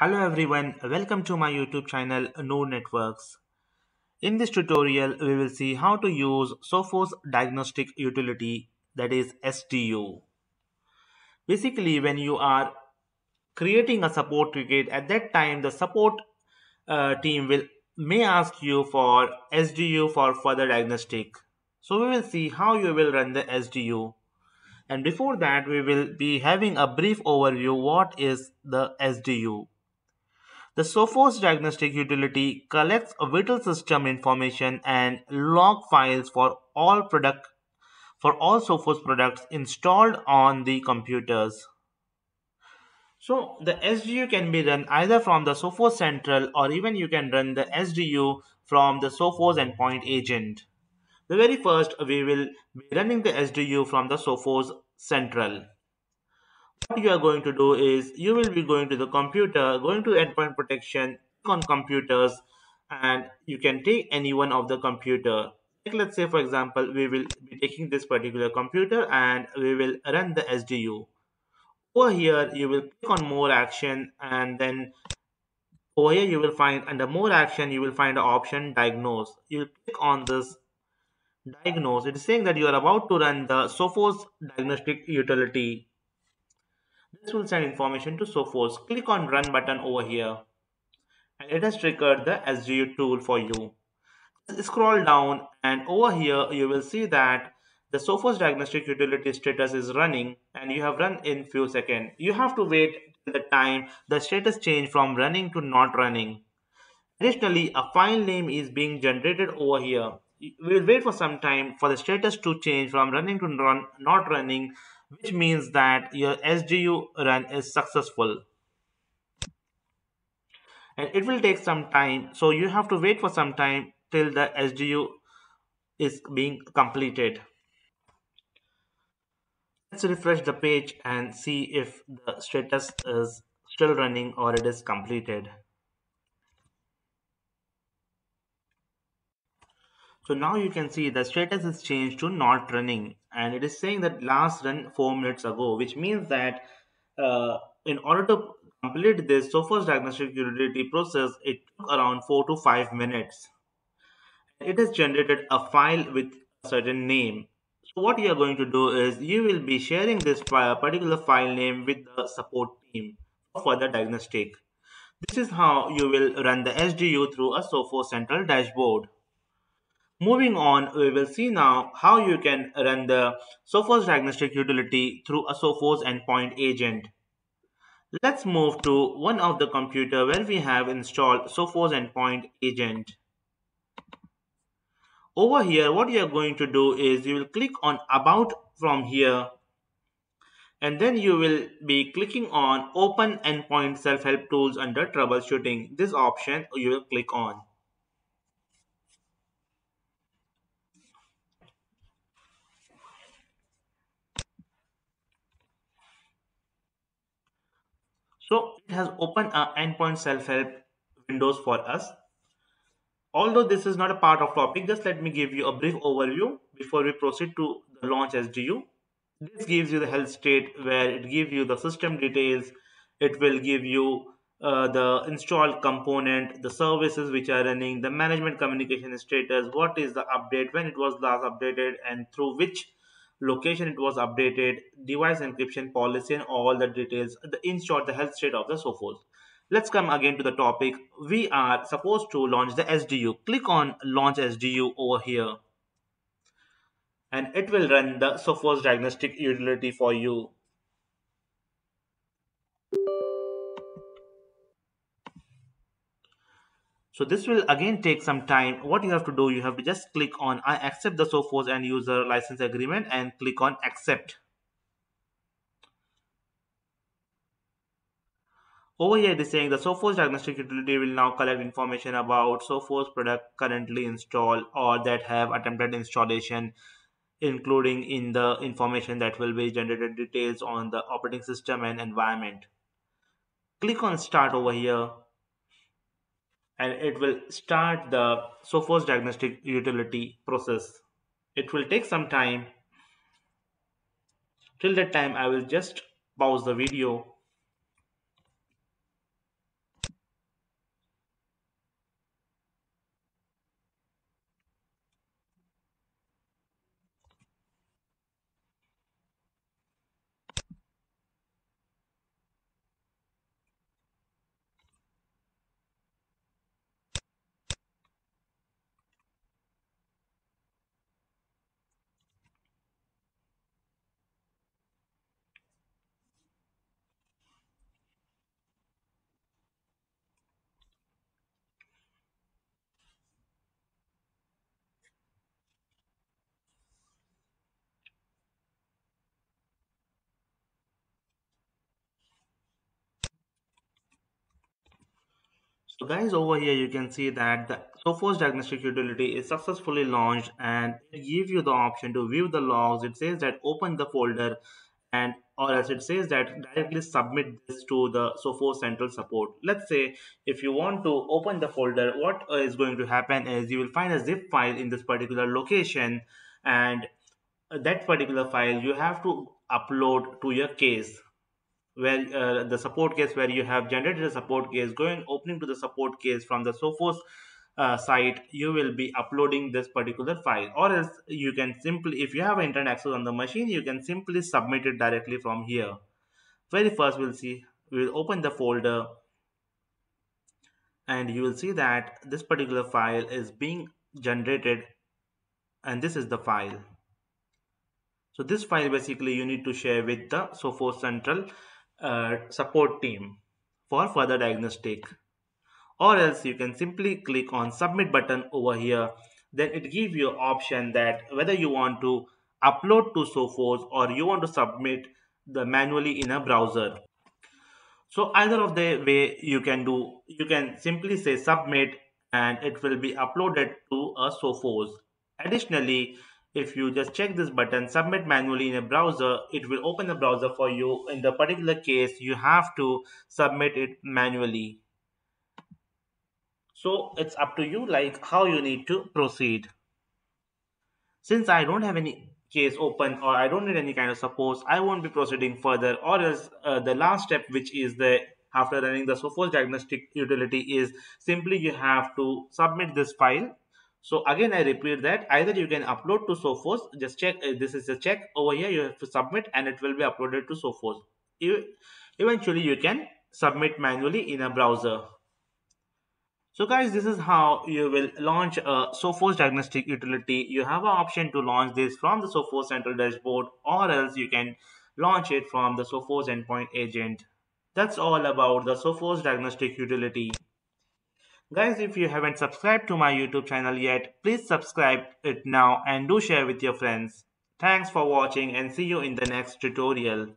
Hello everyone, welcome to my YouTube channel Noor Networks. In this tutorial, we will see how to use Sophos Diagnostic Utility, that is SDU. Basically, when you are creating a support ticket, at that time the support team may ask you for SDU for further diagnostic. So we will see how you will run the SDU. And before that, we will be having a brief overview what is the SDU. The Sophos Diagnostic Utility collects vital system information and log files for all Sophos products installed on the computers. So the SDU can be run either from the Sophos Central, or even you can run the SDU from the Sophos endpoint agent. The very first, we will be running the SDU from the Sophos Central. What you are going to do is, you will be going to the computer, going to endpoint protection, click on computers, and you can take any one of the computer. Like, let's say for example, we will be taking this particular computer and we will run the SDU. Over here, you will click on more action, and then over here you will find under more action, you will find the option diagnose. You will click on this diagnose. It is saying that you are about to run the Sophos Diagnostic Utility. This will send information to Sophos. Click on Run button over here, and it has triggered the SDU tool for you. Scroll down, and over here you will see that the Sophos Diagnostic Utility status is running, and you have run in few seconds. You have to wait till the time the status change from running to not running. Additionally, a file name is being generated over here. We will wait for some time for the status to change from running to not running, which means that your SDU run is successful. And it will take some time, so you have to wait for some time till the SDU is being completed. Let's refresh the page and see if the status is still running or it is completed. So now you can see the status is changed to not running, and it is saying that last run 4 minutes ago, which means that in order to complete this Sophos Diagnostic Utility process, it took around 4 to 5 minutes. It has generated a file with a certain name. So what you are going to do is, you will be sharing this particular file name with the support team for the diagnostic. This is how you will run the SDU through a Sophos Central dashboard. Moving on, we will see now how you can run the Sophos Diagnostic Utility through a Sophos endpoint agent. Let's move to one of the computer where we have installed Sophos endpoint agent. Over here, what you are going to do is, you will click on About from here, and then you will be clicking on Open Endpoint Self-Help Tools under Troubleshooting. This option you will click on. So it has opened our endpoint self-help windows for us. Although this is not a part of topic, just let me give you a brief overview before we proceed to the launch SDU. This gives you the health state, where it gives you the system details. It will give you the installed component, the services which are running, the management communication status, what is the update, when it was last updated, and through which location it was updated, device encryption policy, and all the details, in short, the health state of the Sophos. Let's come again to the topic. We are supposed to launch the SDU. Click on Launch SDU over here, and it will run the Sophos Diagnostic Utility for you. So this will again take some time. What you have to do, you have to just click on I accept the Sophos end user license agreement and click on accept. Over here it is saying the Sophos Diagnostic Utility will now collect information about Sophos product currently installed or that have attempted installation, including in the information that will be generated details on the operating system and environment. Click on start over here, and it will start the Sophos Diagnostic Utility process. It will take some time. Till that time, I will just pause the video. So guys, over here you can see that the Sophos Diagnostic Utility is successfully launched, and it gives you the option to view the logs. It says that open the folder, and or as it says that directly submit this to the Sophos Central support. Let's say if you want to open the folder, what is going to happen is you will find a zip file in this particular location, and that particular file you have to upload to your case where the support case where you have generated a support case. Going opening to the support case from the Sophos site, you will be uploading this particular file, or else you can simply, if you have internet access on the machine, you can simply submit it directly from here. Very first, we will open the folder, and you will see that this particular file is being generated, and this is the file. So this file basically you need to share with the Sophos Central support team for further diagnostic. Or else you can simply click on submit button over here. Then it gives you option that whether you want to upload to Sophos or you want to submit the manually in a browser. So either of the way you can do, you can simply say submit and it will be uploaded to a Sophos. Additionally, if you just check this button submit manually in a browser, it will open the browser for you. In the particular case, you have to submit it manually. So it's up to you like how you need to proceed. Since I don't have any case open or I don't need any kind of support, I won't be proceeding further, or else the last step, which is the after running the Sophos Diagnostic Utility, is simply you have to submit this file. So again, I repeat that either you can upload to Sophos, just check, this is a check over here, you have to submit and it will be uploaded to Sophos. Eventually you can submit manually in a browser. So guys, this is how you will launch a Sophos Diagnostic Utility. You have an option to launch this from the Sophos Central dashboard, or else you can launch it from the Sophos endpoint agent. That's all about the Sophos Diagnostic Utility. Guys, if you haven't subscribed to my YouTube channel yet, please subscribe it now and do share with your friends. Thanks for watching and see you in the next tutorial.